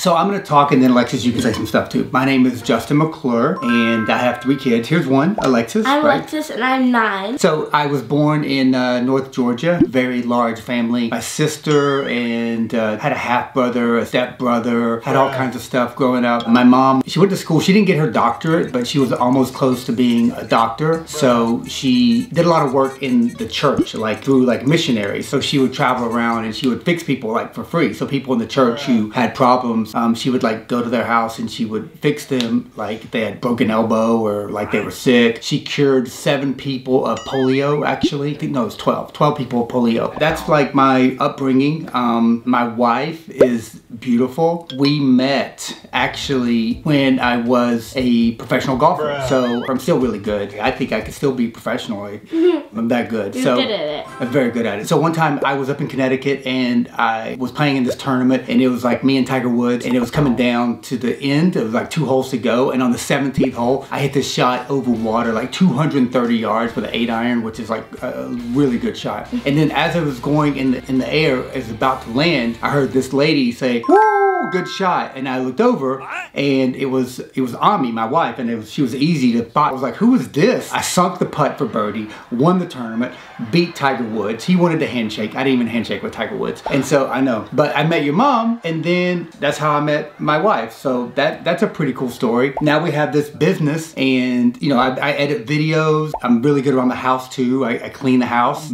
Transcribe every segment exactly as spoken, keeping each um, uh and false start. So I'm gonna talk and then Alexis, you can say some stuff too. My name is Justin McClure and I have three kids. Here's one, Alexis. I'm right? Alexis and I'm nine. So I was born in uh, North Georgia, very large family. My sister and uh, had a half brother, a step brother, had all kinds of stuff growing up. My mom, she went to school, she didn't get her doctorate, but she was almost close to being a doctor. So she did a lot of work in the church, like through like missionaries. So she would travel around and she would fix people like for free. So people in the church who had problems, um, she would like go to their house and she would fix them, like if they had broken elbow or like they were sick. She cured seven people of polio, actually. I think no, it was twelve, twelve people of polio. That's like my upbringing. Um, my wife is beautiful. We met actually when I was a professional golfer. Bruh. So I'm still really good. I think I could still be professional. I'm that good. You're so good at it. I'm very good at it. So one time I was up in Connecticut and I was playing in this tournament and it was like me and Tiger Woods and it was coming down to the end. It was like two holes to go and on the seventeenth hole I hit this shot over water like two hundred thirty yards with an eight iron, which is like a really good shot. And then as I was going in the, in the air, it was about to land, I heard this lady say, "Woo, good shot." And I looked over and it was it was Ami, my wife, and it was, she was easy to spot. I was like, who is this? I sunk the putt for birdie, won the tournament, beat Tiger Woods. He wanted to handshake. I didn't even handshake with Tiger Woods. And so I know, but I met your mom and then that's how I met my wife. So that that's a pretty cool story. Now we have this business and you know, I, I edit videos. I'm really good around the house too. I, I clean the house.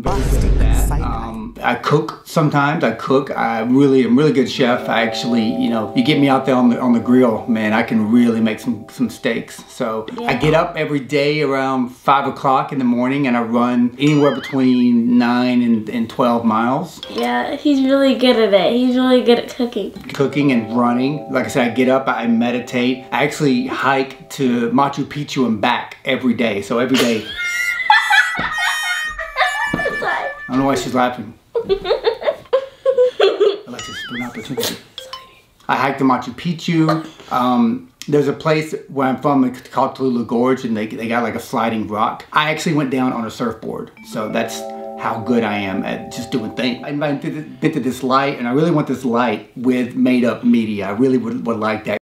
I cook sometimes. I cook. I really am really good chef. I actually, you know, you get me out there on the on the grill, man. I can really make some some steaks. So yeah. I get up every day around five o'clock in the morning, and I run anywhere between nine and, and twelve miles. Yeah, he's really good at it. He's really good at cooking. Cooking and running. Like I said, I get up. I meditate. I actually hike to Machu Picchu and back every day. So every day. I don't know why she's laughing. Alexis, an opportunity. I hiked to Machu Picchu. Um, there's a place where I'm from called Tallulah Gorge and they, they got like a sliding rock. I actually went down on a surfboard. So that's how good I am at just doing things. I invented this light and I really want this light with made up media. I really would, would like that.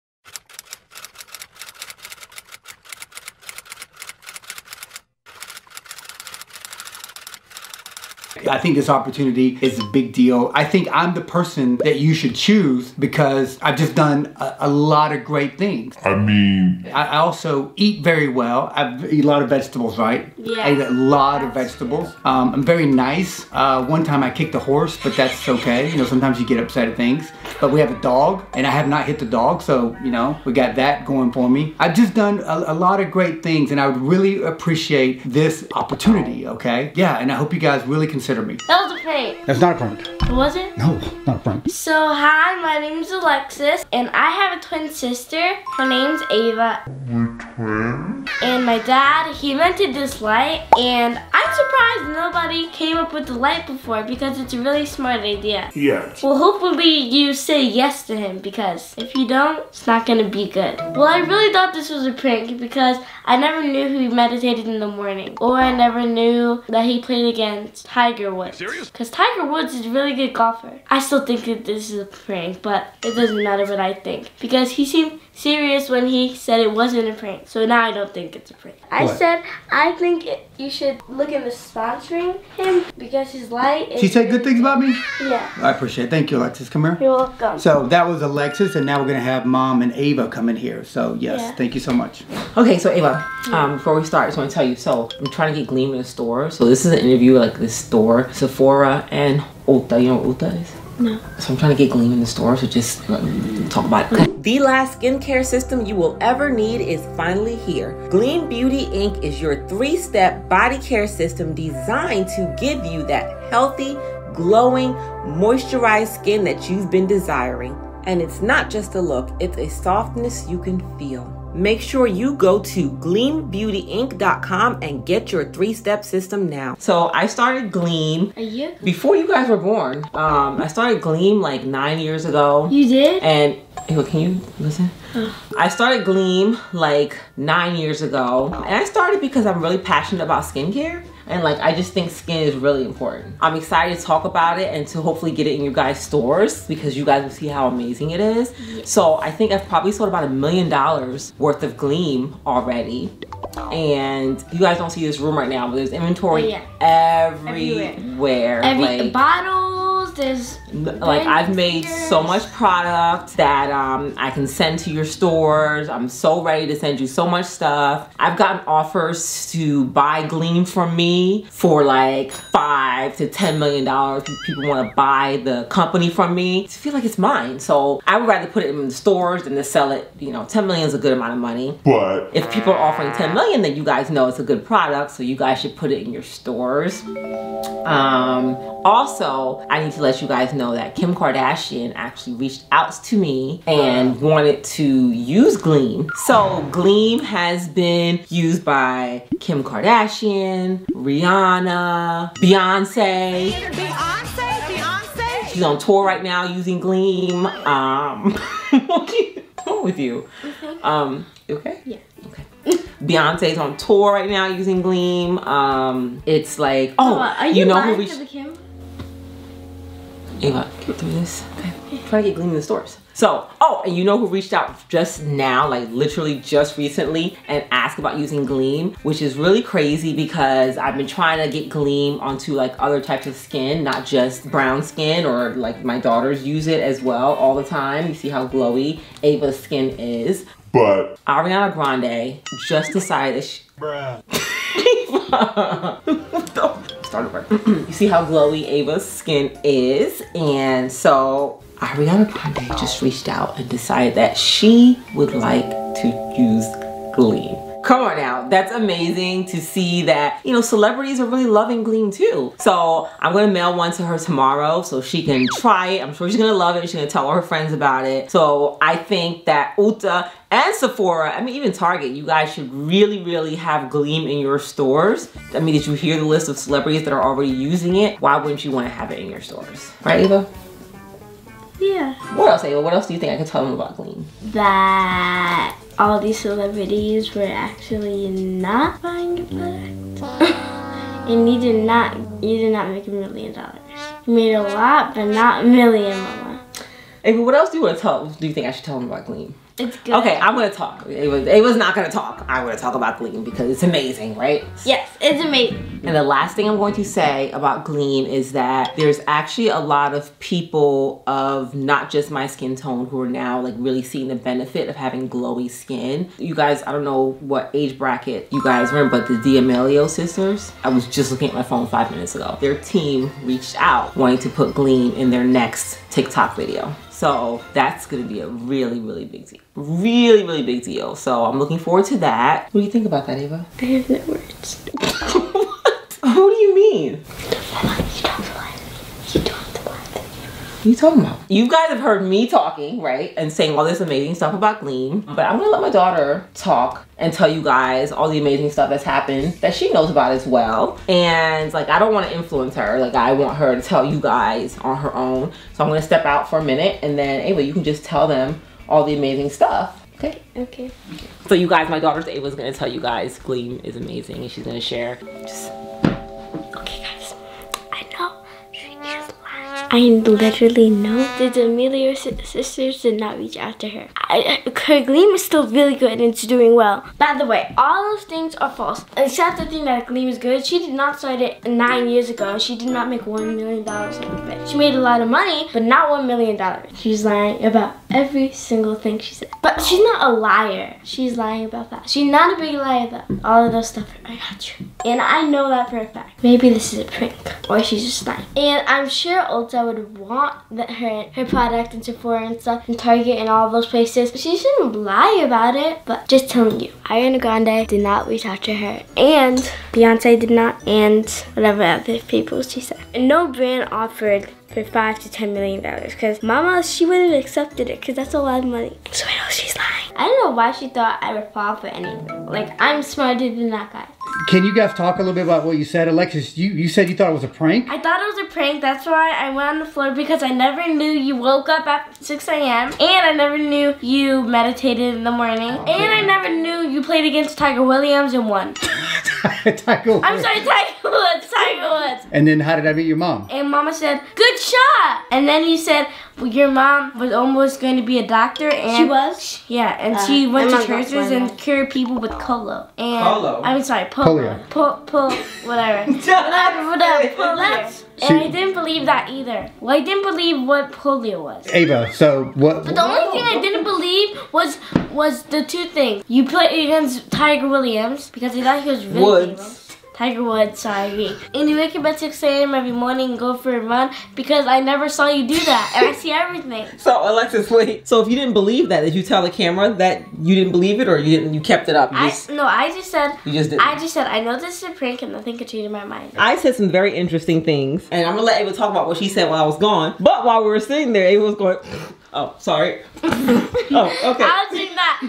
I think this opportunity is a big deal. I think I'm the person that you should choose because I've just done a, a lot of great things. I mean... I also eat very well. I eat a lot of vegetables, right? Yeah. I eat a lot of vegetables. Um, I'm very nice. Uh, one time I kicked a horse, but that's okay. You know, sometimes you get upset at things. But we have a dog, and I have not hit the dog, so, you know, we got that going for me. I've just done a, a lot of great things, and I would really appreciate this opportunity, okay? Yeah, and I hope you guys really consider me. That was a prank. That's not a prank. Was it? No, not a prank. So hi, my name is Alexis and I have a twin sister. Her name's Ava. We're twins. And my dad, he invented this light and I'm surprised nobody came up with the light before because it's a really smart idea. Yes. Well, hopefully you say yes to him because if you don't, it's not gonna be good. Well, I really thought this was a prank because I never knew who he meditated in the morning or I never knew that he played against Tiger Woods. Because Tiger Woods is a really good golfer. I still think that this is a prank, but it doesn't matter what I think. Because he seemed serious when he said it wasn't a prank. So now I don't think it's a prank. I what? said I think it, you should look into sponsoring him because his light is... She said good things about me? Yeah. I appreciate it. Thank you, Alexis. Come here. You're welcome. So that was Alexis, and now we're going to have Mom and Ava come in here. So yes, yeah. Thank you so much. Okay, so Ava, yeah. um, before we start, I just want to tell you. So I'm trying to get Gleam in the store. So this is an interview like this store. Sephora and Ulta. You know what Ulta is? No. So I'm trying to get Gleam in the store, so just talk about it. The last skincare system you will ever need is finally here. Gleam Beauty Incorporated is your three-step body care system designed to give you that healthy, glowing, moisturized skin that you've been desiring. And it's not just a look, it's a softness you can feel. Make sure you go to gleam beauty inc dot com and get your three-step system now. So I started Gleam before you guys were born. Um, I started Gleam like nine years ago. You did? And can you listen? I started Gleam like nine years ago. And I started because I'm really passionate about skincare. And like, I just think skin is really important. I'm excited to talk about it and to hopefully get it in your guys' stores because you guys will see how amazing it is. So I think I've probably sold about a million dollars worth of Gleam already. And you guys don't see this room right now, but there's inventory oh, yeah. everywhere. everywhere. Every like, bottles, there's like I've made theaters. so much product that um, I can send to your stores. I'm so ready to send you so much stuff. I've gotten offers to buy Gleam from me for like five to ten million dollars. People want to buy the company from me. I feel like it's mine, so I would rather put it in the stores than to sell it. You know, ten million is a good amount of money. But if people are offering ten million, then you guys know it's a good product, so you guys should put it in your stores. Um, also, I need to let you guys know. that Kim Kardashian actually reached out to me and wanted to use Gleam. So Gleam has been used by Kim Kardashian, Rihanna, Beyonce. Beyonce, Beyonce. She's on tour right now using Gleam. Um, what with you? Um, you okay? Yeah. Okay. Beyonce's on tour right now using Gleam. Um, it's like oh, uh, are you, you know who we. Ava, can you do this? Okay. Try to get Gleam in the stores. So, oh, and you know who reached out just now, like literally just recently, and asked about using Gleam, which is really crazy because I've been trying to get Gleam onto like other types of skin, not just brown skin, or like my daughters use it as well all the time. You see how glowy Ava's skin is. But Ariana Grande just decided she... Bruh. You see how glowy Ava's skin is, and so Ariana Grande just reached out and decided that she would like to use Gleam. Come on now, that's amazing to see that, you know, celebrities are really loving Gleam too. So I'm gonna mail one to her tomorrow so she can try it. I'm sure she's gonna love it. She's gonna tell all her friends about it. So I think that Ulta and Sephora, I mean even Target, you guys should really, really have Gleam in your stores. I mean, did you hear the list of celebrities that are already using it? Why wouldn't you wanna have it in your stores? Right, Ava? Yeah. What else, Ava? What else do you think I can tell them about Gleam? That all these celebrities were actually not buying your product. And you did not you did not make a million dollars. You made a lot, but not a million, Mama. Ava, what else do you want to tell do you think I should tell them about Gleam? It's good. Okay, I'm gonna talk. Ava, Ava's not gonna talk. I'm gonna talk about Gleam because it's amazing, right? Yes, it's amazing. And the last thing I'm going to say about Gleam is that there's actually a lot of people of not just my skin tone who are now like really seeing the benefit of having glowy skin. You guys, I don't know what age bracket you guys were in, but the D'Amelio sisters, I was just looking at my phone five minutes ago. Their team reached out wanting to put Gleam in their next TikTok video. So that's gonna be a really, really big deal. Really, really big deal. So I'm looking forward to that. What do you think about that, Ava? I have no words. What? What do you mean? Mama, you talked a lot. You talked a lot. What are you talking about? You guys have heard me talking, right? And saying all this amazing stuff about Gleam. But I'm gonna let my daughter talk and tell you guys all the amazing stuff that's happened that she knows about as well. And like, I don't wanna influence her. Like, I want her to tell you guys on her own. So I'm gonna step out for a minute and then Ava, you can just tell them all the amazing stuff. Okay? Okay. So you guys, my daughter Ava's gonna tell you guys Gleam is amazing and she's gonna share. Just... Okay guys, I know she is lying. I literally know the D'Amelio sisters did not reach out to her. I, her Gleam is still really good and it's doing well. By the way, all those things are false. Except the thing that Gleam is good, she did not start it nine years ago. She did not make one million dollars off of it. She made a lot of money, but not one million dollars. She's lying about every single thing she said. But she's not a liar. She's lying about that. She's not a big liar though. All of those stuff are not true. And I know that for a fact. Maybe this is a prank or she's just lying. And I'm sure Ulta would want that her, her product and Sephora and stuff and Target and all those places. She shouldn't lie about it, but just telling you, Ariana Grande did not reach out to her, and Beyonce did not, and whatever other people she said. And no brand offered for five to ten million dollars, because Mama, she would have accepted it, because that's a lot of money. So I know she's lying. I don't know why she thought I would fall for anything. Like, I'm smarter than that guy. Can you guys talk a little bit about what you said? Alexis, you, you said you thought it was a prank? I thought it was a prank. That's why I went on the floor, because I never knew you woke up at six A M And I never knew you meditated in the morning. Oh, and yeah. I never knew you played against Tiger Williams and won. Tiger Woods. I'm sorry, Tiger Woods, Tiger Woods. And then how did I meet your mom? And Mama said, good shot. And then you said, well, your mom was almost going to be a doctor. And she was? Yeah, and uh, she went and to churches and cured people with colo. And colo? I'm sorry, polio. Po po whatever. whatever, whatever, polio. And I didn't believe that either. Well, I didn't believe what polio was. Ava, so what? But the only thing I didn't believe was was the two things. You played against Tiger Williams, because I thought he was really Woods. Tiger Woods, sorry. And you wake up at six A M every morning and go for a run, because I never saw you do that, and I see everything. So Alexis, wait. So if you didn't believe that, did you tell the camera that you didn't believe it, or you didn't? You kept it up? You I, just, no, I just said. You just didn't. I just said I know this is a prank, and nothing could change my mind. I said some very interesting things, and I'm gonna let Ava talk about what she said while I was gone. But while we were sitting there, Ava was going. Oh, sorry. Oh, okay. I was doing that.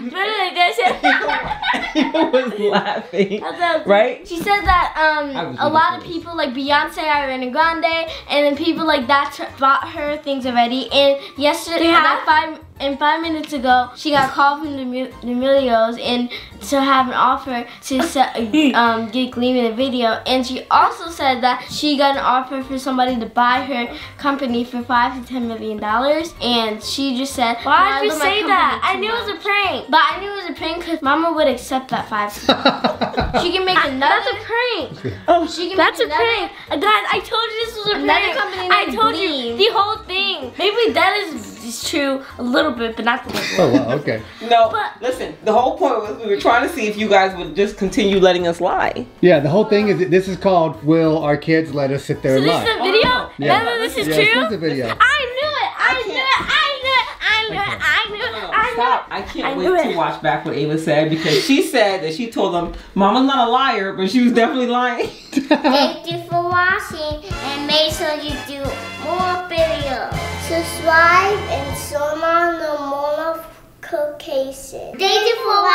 Ava was laughing. Right? She said that um, a lot of people like Beyonce, Ariana Grande, and then people like that bought her things already. And yesterday, about five and five minutes ago, she got called from the D'Amelios and to have an offer to set, um, get Gleam in a video. And she also said that she got an offer for somebody to buy her company for five to ten million dollars. And she just said, why did you say that? I knew it was a prank, but I knew it was a prank because Mama would accept that five. She can make another. That's a prank. Oh, she can. That's a prank. Guys, I told you this was a prank. Company I told you the whole thing. Maybe that is. It's true a little bit, but not the whole. Oh, wow, okay. No, but listen, the whole point was we were trying to see if you guys would just continue letting us lie. Yeah, the whole thing is that this is called Will Our Kids Let Us Sit There so and Lie. This is a video? Oh, no. Yeah. No, this is yeah, true? This is a video. I knew it! I, I knew it! I knew it! I knew it! I knew it! No, no, I knew stop. It. I can't I wait it. To watch back what Ava said, because she said that she told them, Mama's not a liar, but she was definitely lying. Thank you for watching, and make sure you do more videos. Subscribe and show on the more of cookies. Thank you for watching.